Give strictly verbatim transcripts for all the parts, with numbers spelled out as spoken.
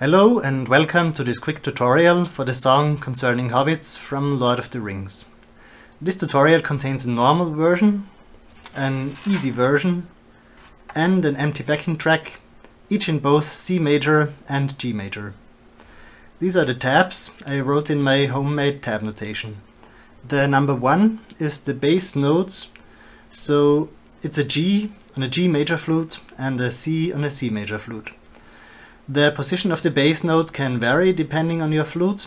Hello and welcome to this quick tutorial for the song Concerning Hobbits from Lord of the Rings. This tutorial contains a normal version, an easy version and an empty backing track, each in both C major and G major. These are the tabs I wrote in my homemade tab notation. The number one is the bass note, so it's a G on a G major flute and a C on a C major flute. The position of the bass note can vary depending on your flute,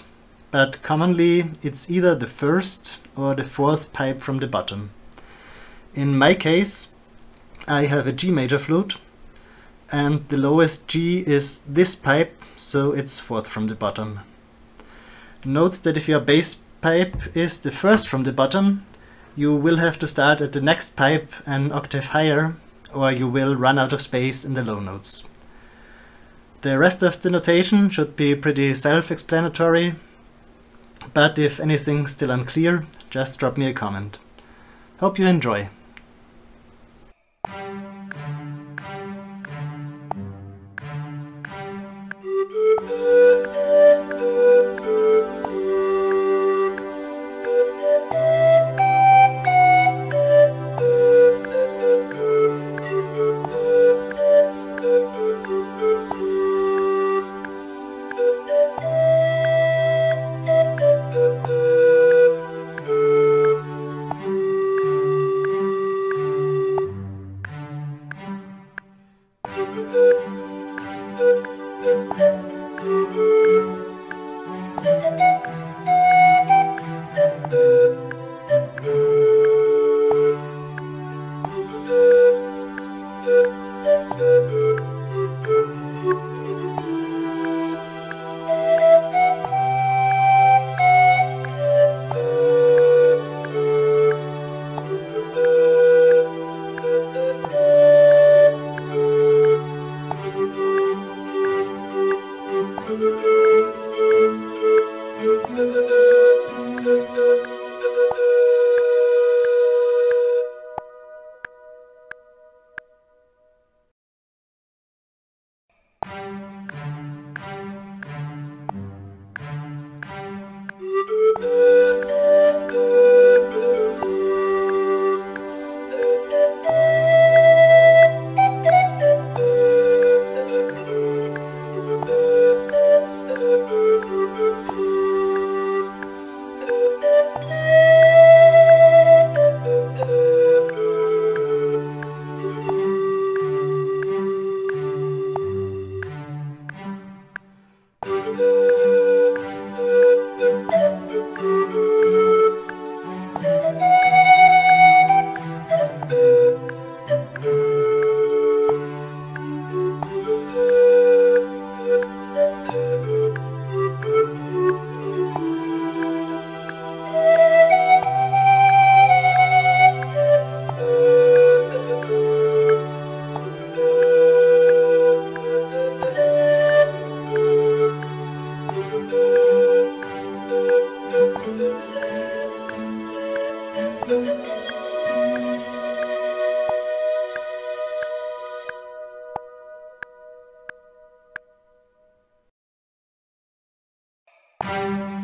but commonly it's either the first or the fourth pipe from the bottom. In my case, I have a G major flute, and the lowest G is this pipe, so it's fourth from the bottom. Note that if your bass pipe is the first from the bottom, you will have to start at the next pipe an octave higher, or you will run out of space in the low notes. The rest of the notation should be pretty self-explanatory, but if anything's still unclear, just drop me a comment. Hope you enjoy! Bye.